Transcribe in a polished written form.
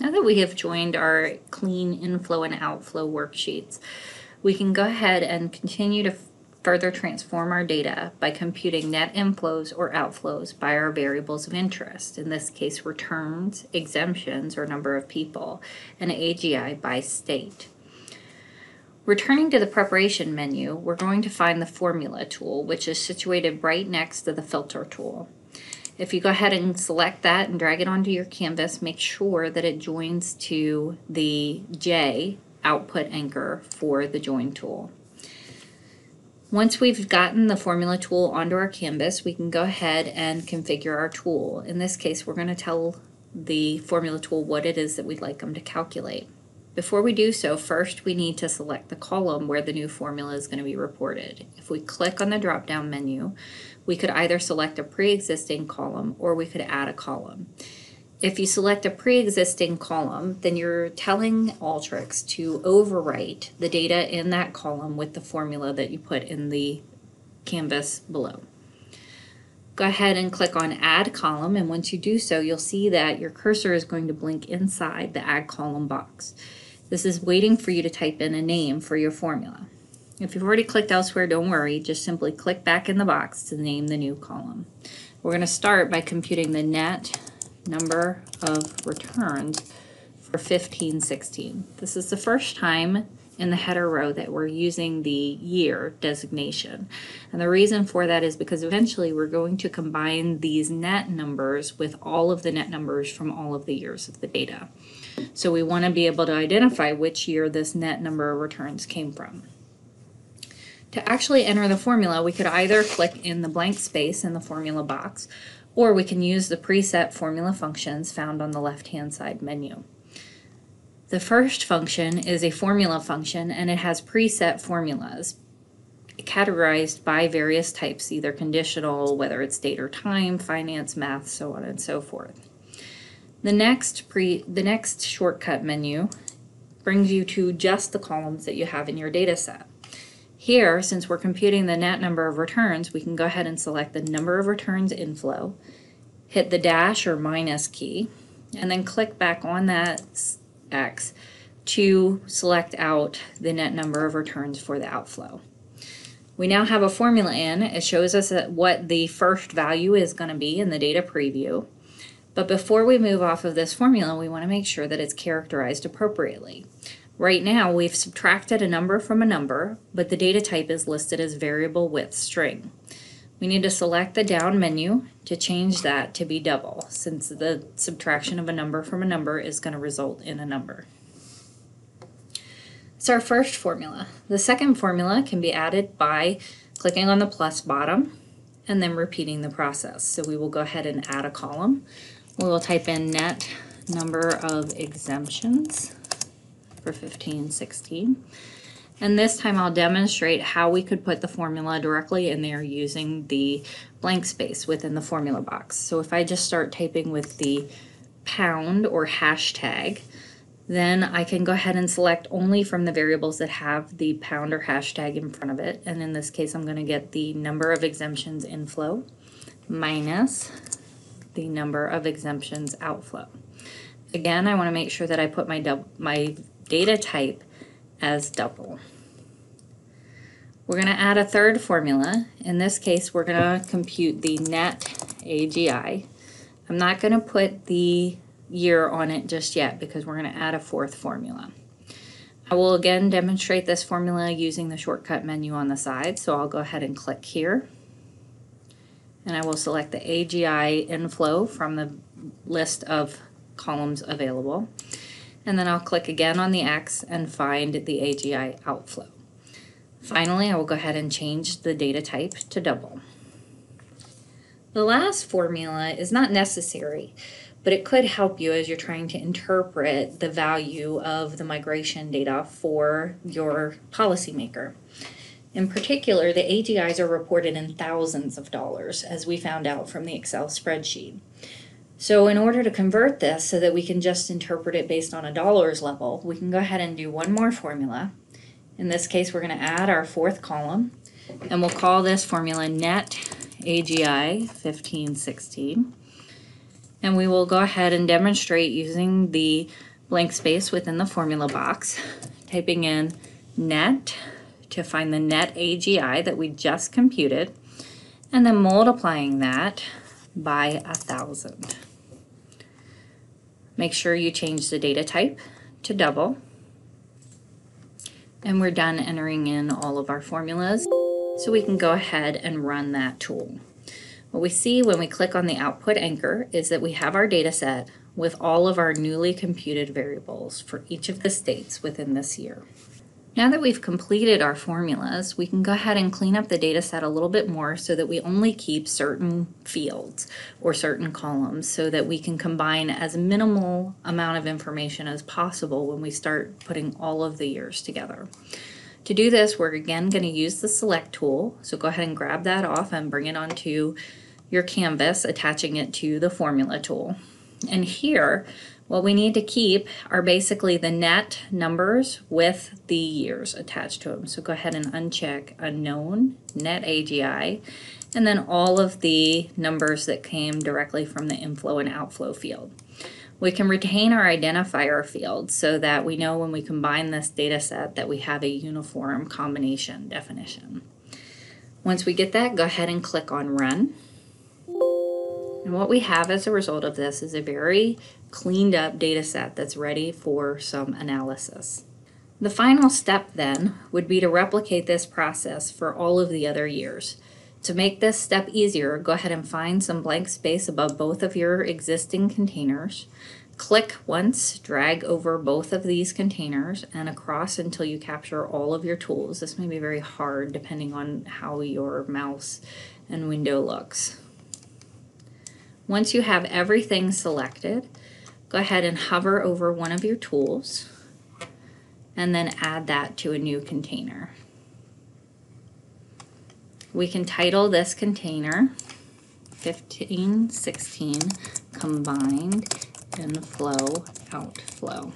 Now that we have joined our clean inflow and outflow worksheets, we can go ahead and continue to further transform our data by computing net inflows or outflows by our variables of interest, in this case returns, exemptions or number of people, and AGI by state. Returning to the preparation menu, we're going to find the formula tool, which is situated right next to the filter tool. If you go ahead and select that and drag it onto your canvas, make sure that it joins to the J output anchor for the join tool. Once we've gotten the formula tool onto our canvas, we can go ahead and configure our tool. In this case, we're going to tell the formula tool what it is that we'd like them to calculate. Before we do so, first we need to select the column where the new formula is going to be reported. If we click on the drop-down menu, we could either select a pre-existing column or we could add a column. If you select a pre-existing column, then you're telling Alteryx to overwrite the data in that column with the formula that you put in the canvas below. Go ahead and click on Add Column, and once you do so, you'll see that your cursor is going to blink inside the Add Column box. This is waiting for you to type in a name for your formula. If you've already clicked elsewhere, don't worry, just simply click back in the box to name the new column. We're going to start by computing the net number of returns for 1516. This is the first time in the header row that we're using the year designation. And the reason for that is because eventually we're going to combine these net numbers with all of the net numbers from all of the years of the data. So we want to be able to identify which year this net number of returns came from. To actually enter the formula, we could either click in the blank space in the formula box, or we can use the preset formula functions found on the left-hand side menu. The first function is a formula function, and it has preset formulas categorized by various types, either conditional, whether it's date or time, finance, math, so on and so forth. The next shortcut menu brings you to just the columns that you have in your data set. Here, since we're computing the net number of returns, we can go ahead and select the number of returns inflow, hit the dash or minus key, and then click back on that X to select out the net number of returns for the outflow. We now have a formula in. It shows us what the first value is going to be in the data preview. But before we move off of this formula, we want to make sure that it's characterized appropriately. Right now, we've subtracted a number from a number, but the data type is listed as variable with string. We need to select the down menu to change that to be double, since the subtraction of a number from a number is going to result in a number. It's our first formula. The second formula can be added by clicking on the plus bottom and then repeating the process. So we will go ahead and add a column. We will type in net number of exemptions for 1516, and this time I'll demonstrate how we could put the formula directly in there using the blank space within the formula box. So if I just start typing with the pound or hashtag, then I can go ahead and select only from the variables that have the pound or hashtag in front of it, and in this case I'm going to get the number of exemptions inflow minus the number of exemptions outflow. Again, I want to make sure that I put my data type as double. We're going to add a third formula. In this case, we're going to compute the net AGI. I'm not going to put the year on it just yet because we're going to add a fourth formula. I will again demonstrate this formula using the shortcut menu on the side, so I'll go ahead and click here. And I will select the AGI inflow from the list of columns available, and then I'll click again on the X and find the AGI outflow. Finally, I will go ahead and change the data type to double. The last formula is not necessary, but it could help you as you're trying to interpret the value of the migration data for your policymaker. In particular, the AGIs are reported in thousands of dollars, as we found out from the Excel spreadsheet. So in order to convert this so that we can just interpret it based on a dollars level, we can go ahead and do one more formula. In this case, we're going to add our fourth column, and we'll call this formula net AGI 1516. and we will go ahead and demonstrate using the blank space within the formula box, typing in net to find the net AGI that we just computed, and then multiplying that by 1,000. Make sure you change the data type to double. And we're done entering in all of our formulas. So we can go ahead and run that tool. What we see when we click on the output anchor is that we have our data set with all of our newly computed variables for each of the states within this year. Now that we've completed our formulas, we can go ahead and clean up the data set a little bit more so that we only keep certain fields or certain columns so that we can combine as minimal amount of information as possible when we start putting all of the years together. To do this, we're again going to use the Select tool. So go ahead and grab that off and bring it onto your canvas, attaching it to the Formula tool. And here, what we need to keep are basically the net numbers with the years attached to them. So go ahead and uncheck unknown, net AGI, and then all of the numbers that came directly from the inflow and outflow field. We can retain our identifier field so that we know when we combine this data set that we have a uniform combination definition. Once we get that, go ahead and click on Run. And what we have as a result of this is a very cleaned up data set that's ready for some analysis. The final step then would be to replicate this process for all of the other years. To make this step easier, go ahead and find some blank space above both of your existing containers. Click once, drag over both of these containers and across until you capture all of your tools. This may be very hard depending on how your mouse and window looks. Once you have everything selected, go ahead and hover over one of your tools and then add that to a new container. We can title this container 1516 Combined Inflow Outflow.